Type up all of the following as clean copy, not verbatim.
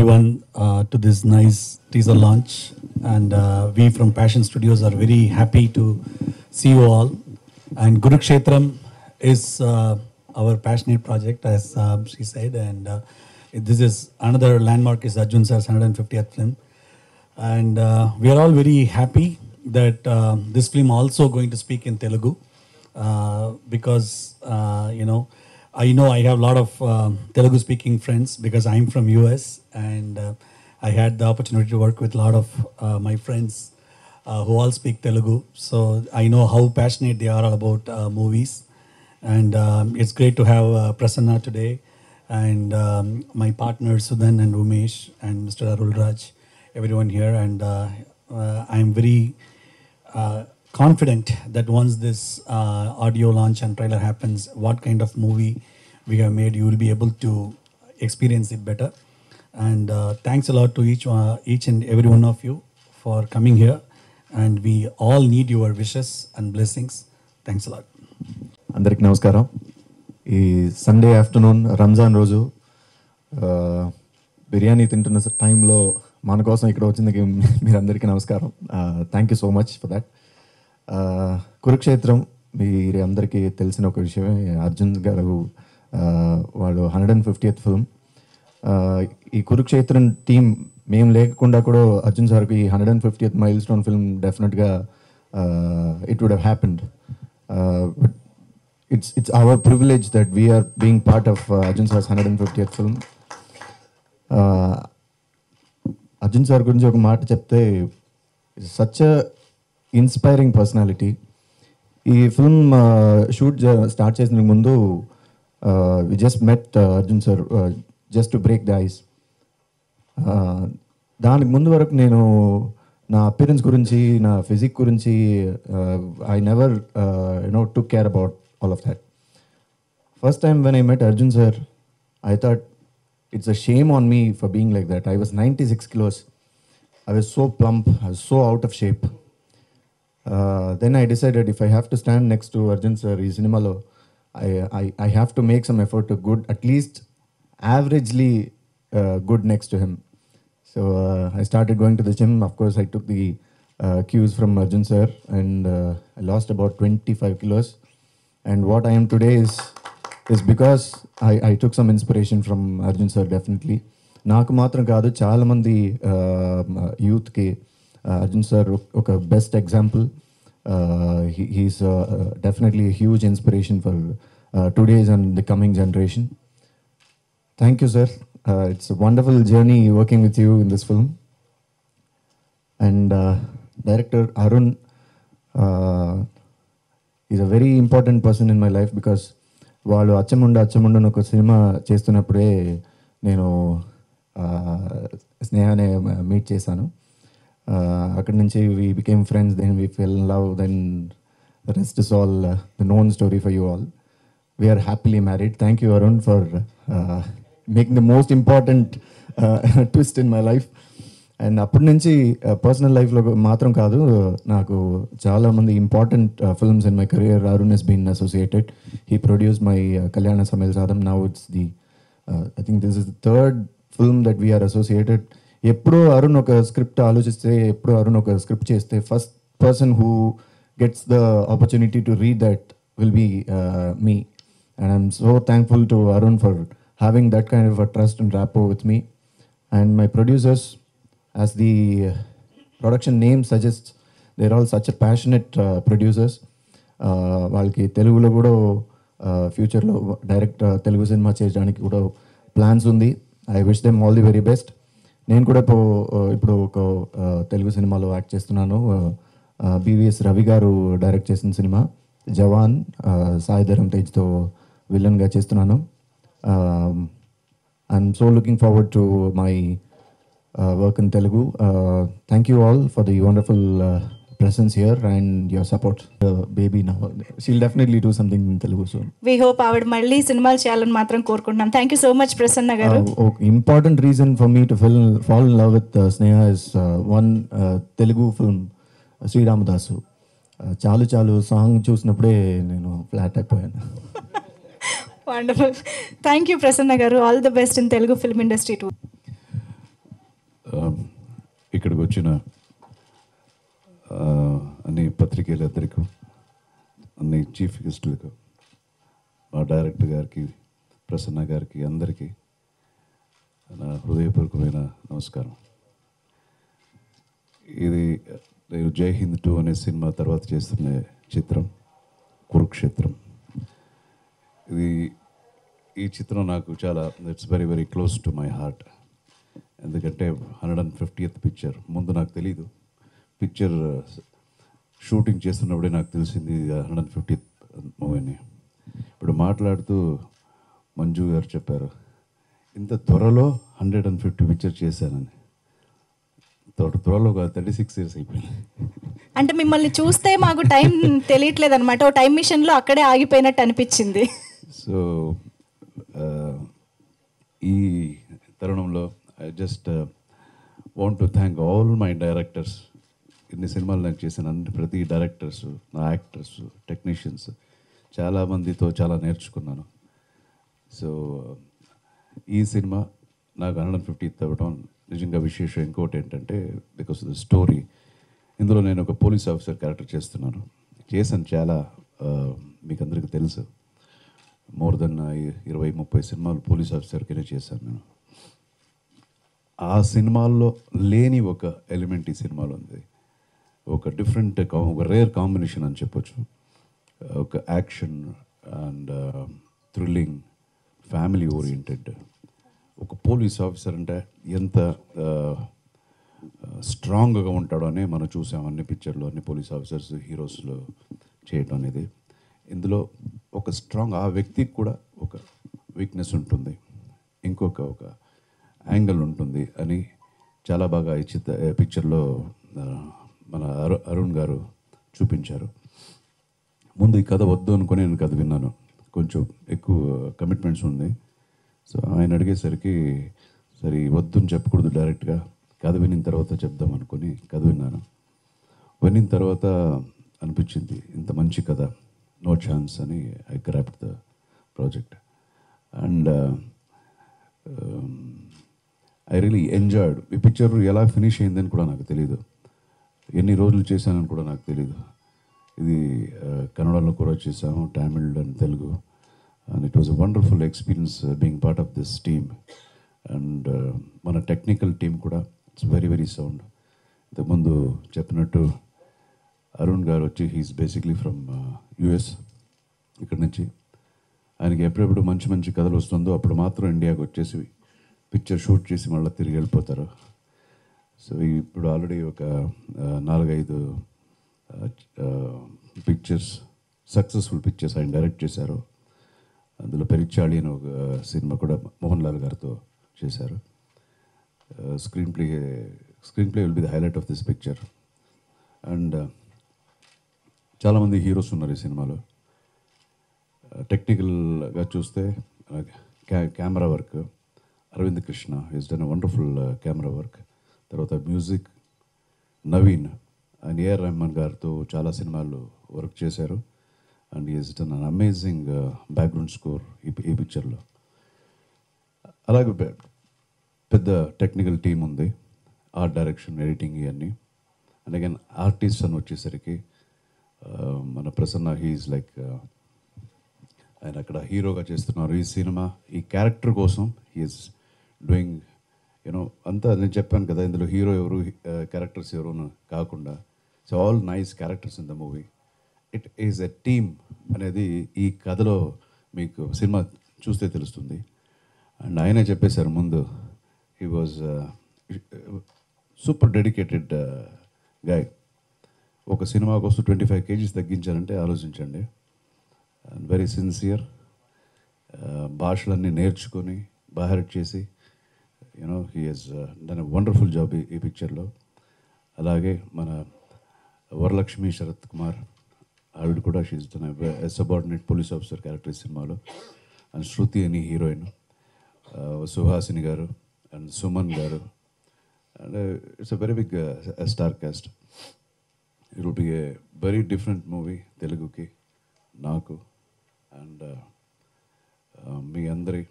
everyone to this nice teaser launch, and we from Passion Studios are very happy to see you all. And Kurukshetram is our passionate project, as she said, and this is another landmark, is Arjun sir's 150th film, and we are all very happy that this film also going to speak in Telugu, because you know. I have a lot of Telugu speaking friends because I'm from US, and I had the opportunity to work with a lot of my friends who all speak Telugu. So I know how passionate they are about movies, and it's great to have Prasanna today, and my partners Sudhan and Umesh and Mr. Arul Raj, everyone here, and I'm very confident that once this audio launch and trailer happens, what kind of movie we have made, you will be able to experience it better. And thanks a lot to each and every one of you for coming here, and we all need your wishes and blessings. Thanks a lot. Andariki namaskaram. Ee Sunday afternoon Ramzan roju biryani tintunna time lo mana kosam ikkada vachindiki meerandariki namaskaram. Thank you so much for that. కురుక్షేత్రం మీరు అందరికీ తెలిసిన ఒక విషయమే. అర్జున్ గారు వాళ్ళు 150th film. ఈ కురుక్షేత్రం theme మేము లేకుండా కూడా అర్జున్ సార్కి ఈ 150th మైల్ స్టోన్ ఫిల్మ్ డెఫినెట్గా it would have happened. But it's our privilege that we're being part of Arjun sir's 150th film. Arjun sir గురించి ఒక మాట చెప్తే, సచ్ ఇన్స్పైరింగ్ పర్సనాలిటీ. ఈ ఫిల్మ్ షూట్ స్టార్ట్ చేసిన ముందు we just met Arjun sir just to break the ice. దానికి ముందు వరకు నేను నా అపిరెన్స్ గురించి, నా ఫిజిక్ గురించి I never took care about all of that. First time when I met Arjun sir I thought it's a shame on me for being like that. I was 96 kilos. I was so plump, I was so out of shape. Then I decided if I have to stand next to Arjun sir in cinema lo, I have to make some effort to good, at least averagely good next to him. So I started going to the gym. Of course I took the cues from Arjun sir, and I lost about 25 kilos, and what I am today is because I took some inspiration from Arjun sir. Definitely naaku matram kaadu, chaala mandi youth ki Arjun sir okay best example. He's definitely a huge inspiration for today's and the coming generation. Thank you sir. It's a wonderful journey working with you in this film. And director Arun is a very important person in my life, because vaalu achamunda no cinema chestunapude nenu snehane meet chesanu. Akkad nunchi we became friends, then we fell in love, then the rest is all the known story for you all. We are happily married. Thank you Arun for making the most important twist in my life. And appud nunchi personal life lo matram kaadu, naaku chaala mandi important films in my career Arun has been associated. He produced my Kalyana Samil Sadam. Now it's the I think this is the third film that we are associated. ఎప్పుడో అరుణ్ ఒక script ఆలోచిస్తే, ఎప్పుడో అరుణ్ ఒక script చేస్తే, first person who gets the opportunity to read that will be me. And I'm so thankful to Arun for having that kind of a trust and rapport with me. And my producers, as the production name suggest, there all such a passionate producers. వాళ్ళకి తెలుగులో కూడా ఫ్యూచర్లో direct Telugu cinema చేయడానికి కూడా plans ఉంది. I wish them all the very best. నేను కూడా ఇప్పుడు ఒక తెలుగు సినిమాలో యాక్ట్ చేస్తున్నాను. బివిఎస్ రవి గారు డైరెక్ట్ చేసిన సినిమా జవాన్, సాయిధరం తేజ్తో విలన్గా చేస్తున్నాను. I'm so looking forward to my work in Telugu. Thank you all for the wonderful presence here and your support. Baby now she'll definitely do something in Telugu soon. We hope avadu malli cinema challenge matram korukuntam. Thank you so much Prasanna garu. Important reason for me to fall in love with Sneha is one Telugu film Sri Ramadasu. Chalu chalu song chusinapude nenu flat ayipoyanu. Wonderful. Thank you Prasanna garu. All the best in Telugu film industry too. ఇక్కడికి వచ్చిన అన్ని పత్రికలందరికీ, అన్ని chief గెస్టులకు, మా director గారికి, ప్రసన్న గారికి, అందరికీ నా హృదయపూర్వకమైన నమస్కారం. ఇది నేను జై హింద్ 2 అనే సినిమా తర్వాత చేస్తున్న చిత్రం కురుక్షేత్రం. ఇది ఈ చిత్రం నాకు చాలా it's very very close to my heart. ఎందుకంటే 150th పిక్చర్. ముందు నాకు తెలీదు, పిక్చర్ షూటింగ్ చేస్తున్నప్పుడే నాకు తెలిసింది 150th మూవీని. ఇప్పుడు మాట్లాడుతూ మంజు గారు చెప్పారు ఇంత త్వరలో 150 పిక్చర్ చేశానని. త్వరలో 36 years అయిపోయింది. అంటే మిమ్మల్ని చూస్తే మాకు టైం తెలియట్లేదు అనమాట. ఓ టైం మిషన్లో అక్కడే ఆగిపోయినట్టు అనిపించింది. సో ఈ తరుణంలో I just want to thank all my directors. ఇన్ని సినిమాలు నాకు చేసిన ప్రతి డైరెక్టర్స్, నా యాక్టర్స్, టెక్నీషియన్స్, చాలామందితో చాలా నేర్చుకున్నాను. సో ఈ సినిమా నాకు 150th అవ్వడం నిజంగా విశేషం. ఇంకోటి ఏంటంటే బికాస్ ఆఫ్ ద స్టోరీ, ఇందులో నేను ఒక పోలీస్ ఆఫీసర్ క్యారెక్టర్ చేశాను. చాలా మీకు అందరికీ తెలుసు, మోర్ దెన్ 20-30 సినిమాలు పోలీస్ ఆఫీసర్కైనా చేశాను నేను. ఆ సినిమాల్లో లేని ఒక ఎలిమెంట్ ఈ సినిమాలో ఉంది. ఒక డిఫరెంట్, ఒక రేర్ కాంబినేషన్ అని చెప్పొచ్చు. ఒక action and thrilling, family oriented. ఒక పోలీస్ ఆఫీసర్ అంటే ఎంత స్ట్రాంగ్గా ఉంటాడో అనే మనం చూసాం అన్ని పిక్చర్లో, అన్ని పోలీస్ ఆఫీసర్స్ హీరోస్లో చేయటం అనేది. ఇందులో ఒక స్ట్రాంగ్, ఆ వ్యక్తికి కూడా ఒక వీక్నెస్ ఉంటుంది, ఇంకొక ఒక యాంగిల్ ఉంటుంది అని చాలా బాగా ఈ పిక్చర్లో మన అరుణ్ గారు చూపించారు. ముందు ఈ కథ వద్దు అనుకుని నేను కథ విన్నాను. కొంచెం ఎక్కువ కమిట్మెంట్స్ ఉంది. సో ఆయన అడిగేసరికి సరే వద్దు అని చెప్పకూడదు, డైరెక్ట్గా కథ విన్న తర్వాత చెప్దాం అనుకుని కథ విన్నాను. విన్న తర్వాత అనిపించింది ఇంత మంచి కథ, నో ఛాన్స్ అని I grabbed the project. And I really enjoyed. ఈ పిక్చర్ ఎలా ఫినిష్ అయిందని కూడా నాకు తెలియదు, ఎన్ని రోజులు చేశానని కూడా నాకు తెలియదు. ఇది కన్నడలో కూడా చేసాము, Tamil and Telugu. And it was a wonderful experience being part of this team. And mana technical team kuda, it's very very sound. The mundu cheppinattu Arun garu, he is basically from US. Ikkada nunchi ayaniki eppudu manchi kadhalu vastundo appudu matram India ku vachesi picture shoot chesi malla tirigi velipotharu. So ippudu already oka 4-5 pictures, successful pictures ayan direct chesaru. అందులో పెరిచాళి అని ఒక cinema కూడా మోహన్ లాల్ గారితో చేశారు. Screen play will be the highlight of this picture. And చాలామంది heroes ఉన్నారు ఈ సినిమాలో. టెక్నికల్గా చూస్తే camera work Aravind Krishna is done wonderful camera work. తర్వాత మ్యూజిక్ నవీన్, ఆయన ఏఆర్ రెహమాన్ గారితో చాలా సినిమాల్లో వర్క్ చేశారు. And he has done an amazing background score ee picture lo. Alage pedda technical team undi, art direction, editing iyanni. And again artists anu vachesariki mana Prasanna, he is like ayana akkada hero ga chestunnaru ee cinema, ee character kosam he is doing, you know, anta nenu cheppanu kada indulo hero evaru, characters evaru nu kaakunda, so all nice characters in the movie. It is a team అనేది ఈ కథలో మీకు cinema చూస్తే తెలుస్తుంది. And ఆయనే చెప్పేశారు ముందు, he was super dedicated guy. ఒక సినిమా కోసం 25 kgs తగ్గించారంటే ఆలోచించండి. అండ్ వెరీ సిన్సియర్, భాషలన్నీ నేర్చుకొని బైహార్ట్ చేసి, you know, he he's done a wonderful job ఈ పిక్చర్లో. అలాగే మన వరలక్ష్మి శరత్ కుమార్, ఆవిడ కూడా she's done a subordinate police officer character ఈ సినిమాలో. అండ్ శృతి అని హీరోయిన్, సుహాసిని గారు అండ్ సుమన్ గారు. And it's a very big star cast. It will be a very different movie తెలుగుకి, నాకు అండ్ మీ అందరి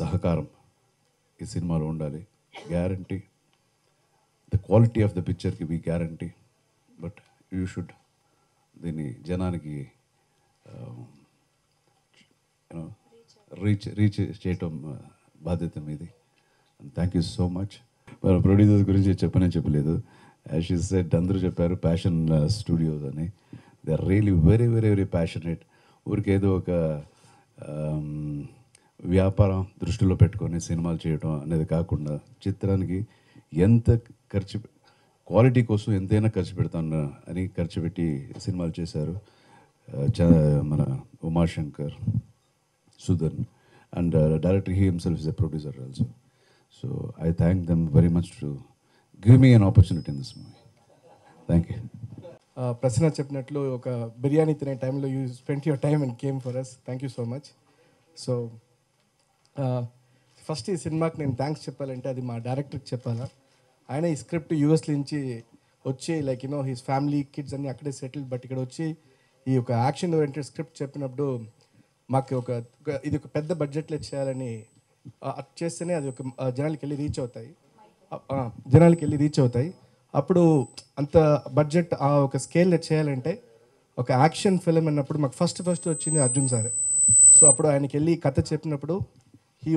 సహకారం ఈ సినిమాలో ఉండాలి guarantee. The quality of the పిక్చర్కి we guarantee, but you should దీన్ని జనానికి రీచ్ చేయటం బాధ్యత మీది. Thank you so much. మరి ప్రొడ్యూసర్స్ గురించి చెప్పనే చెప్పలేదు. యాజ్ యూ సెడ్ అందరూ చెప్పారు ప్యాషన్ స్టూడియోస్ అని. They are really very very very passionate. ఊరికేదో ఒక వ్యాపారం దృష్టిలో పెట్టుకొని సినిమాలు చేయడం అనేది కాకుండా చిత్రానికి ఎంత ఖర్చు, క్వాలిటీ కోసం ఎంతైనా ఖర్చు పెడతాను అని ఖర్చు పెట్టి సినిమాలు చేశారు. మన Umesh Shankar, Sudhan, and director he himself is a producer also. So I thank them very much to give me an opportunity in this movie. Thank you. Prasanna చెప్పినట్లు ఒక బిర్యానీ తినే టైంలో you spend your time and came for us. Thank you so much. So first ఈ సినిమాకి నేను thanks చెప్పాలంటే అది మా డైరెక్టర్కి చెప్పాలా. ఆయన ఈ స్క్రిప్ట్ యూఎస్ నుంచి వచ్చి like you know his family kids అన్నీ అక్కడే సెటిల్, బట్ ఇక్కడ వచ్చి ఈ ఒక యాక్షన్ ఓరియంటెడ్ స్క్రిప్ట్ చెప్పినప్పుడు మాకు ఒక ఇది ఒక పెద్ద బడ్జెట్లో చేయాలని చేస్తేనే అది ఒక జనాలకి వెళ్ళి రీచ్ అవుతాయి. అప్పుడు అంత బడ్జెట్ ఆ ఒక స్కేల్లో చేయాలంటే ఒక యాక్షన్ ఫిలిం అన్నప్పుడు మాకు ఫస్ట్ వచ్చింది అర్జున్ సారే. సో అప్పుడు ఆయనకి వెళ్ళి కథ చెప్పినప్పుడు he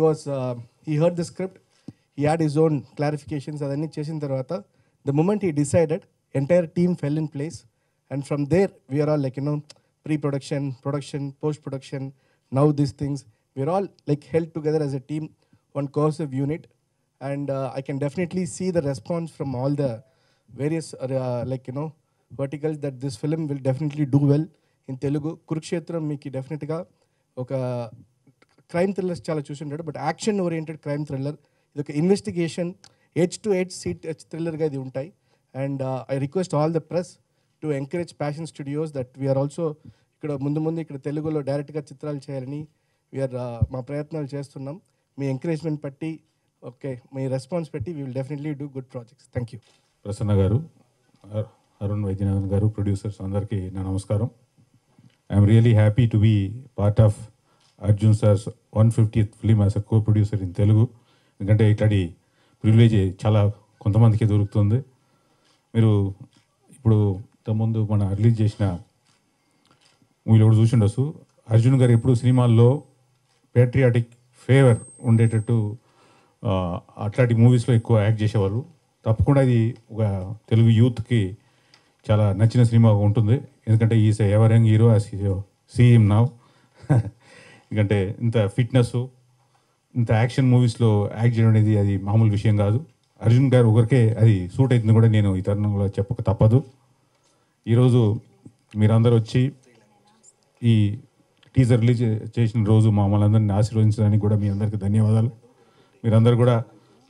heard the script, he had his own clarifications adanni chesin tarvata the moment he decided entire team fell in place, and from there we are all like you know pre-production, production, post-production, now these things we are all like held together as a team, one cohesive unit, and I can definitely see the response from all the various like you know verticals that this film will definitely do well in Telugu. Kurukshetram meeki definitely ga oka crime thrillers చాలా చూసి ఉంటాడు, but action oriented crime thriller, ఇది ఒక investigation H2H seat థ్రిల్లర్గా ఇది ఉంటాయి. And I request all the press to encourage passion studios that we're also ఇక్కడ ముందు ఇక్కడ తెలుగులో డైరెక్ట్గా చిత్రాలు చేయాలని వీఆర్ మా ప్రయత్నాలు చేస్తున్నాం. మీ ఎంకరేజ్మెంట్ బట్టి, ఓకే మీ రెస్పాన్స్ పెట్టి we will definitely do good projects. Thank you. Prasanna గారు, అరుణ్ వైద్యనాథన్ గారు, ప్రొడ్యూసర్స్ అందరికీ నా నమస్కారం. I'm really happy to be part of Arjun sir's 150th film as a co producer in Telugu. ఎందుకంటే ఇట్లాంటి ప్రివిలేజ్ చాలా కొంతమందికి దొరుకుతుంది. మీరు ఇప్పుడు ఇంతకుముందు మన రిలీజ్ చేసిన మూవీలో కూడా చూసి ఉండొచ్చు, అర్జున్ గారు ఎప్పుడు సినిమాల్లో పేట్రియాటిక్ ఫేవర్ ఉండేటట్టు అట్లాంటి మూవీస్లో ఎక్కువ యాక్ట్ చేసేవాళ్ళు. తప్పకుండా ఇది ఒక తెలుగు యూత్కి చాలా నచ్చిన సినిమా ఉంటుంది. ఎందుకంటే is ever young hero as see him now. ఎందుకంటే ఇంత ఫిట్నెస్, ఇంత యాక్షన్ మూవీస్లో యాక్ట్ చేయడం అనేది అది మామూలు విషయం కాదు. అర్జున్ గారు ఒకరికే అది సూట్ అవుతుంది కూడా నేను ఈ తరుణంలో చెప్పక తప్పదు. ఈరోజు మీరందరూ వచ్చి ఈ టీజర్ రిలీజ్ చేసిన రోజు మమ్మల్ని అందరినీ ఆశీర్వదించడానికి కూడా మీ అందరికీ ధన్యవాదాలు. మీరందరూ కూడా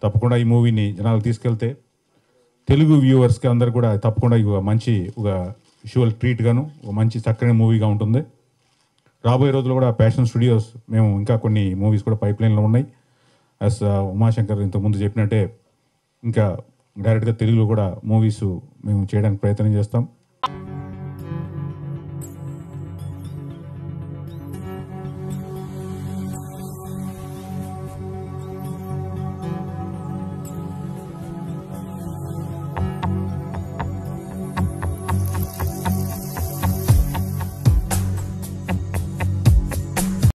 తప్పకుండా ఈ మూవీని జనాలు తీసుకెళ్తే తెలుగు వ్యూవర్స్కి అందరు కూడా తప్పకుండా ఒక మంచి ఒక విజువల్ ట్రీట్గాను ఒక మంచి చక్కని మూవీగా ఉంటుంది. రాబోయే రోజుల్లో కూడా ప్యాషన్ స్టూడియోస్ మేము ఇంకా కొన్ని మూవీస్ కూడా పైప్లైన్లో ఉన్నాయి. యాజ్ ఉమాశంకర్ ఇంతకుముందు చెప్పినట్టే ఇంకా డైరెక్ట్గా తెలుగులో కూడా మూవీస్ మేము చేయడానికి ప్రయత్నం చేస్తాం.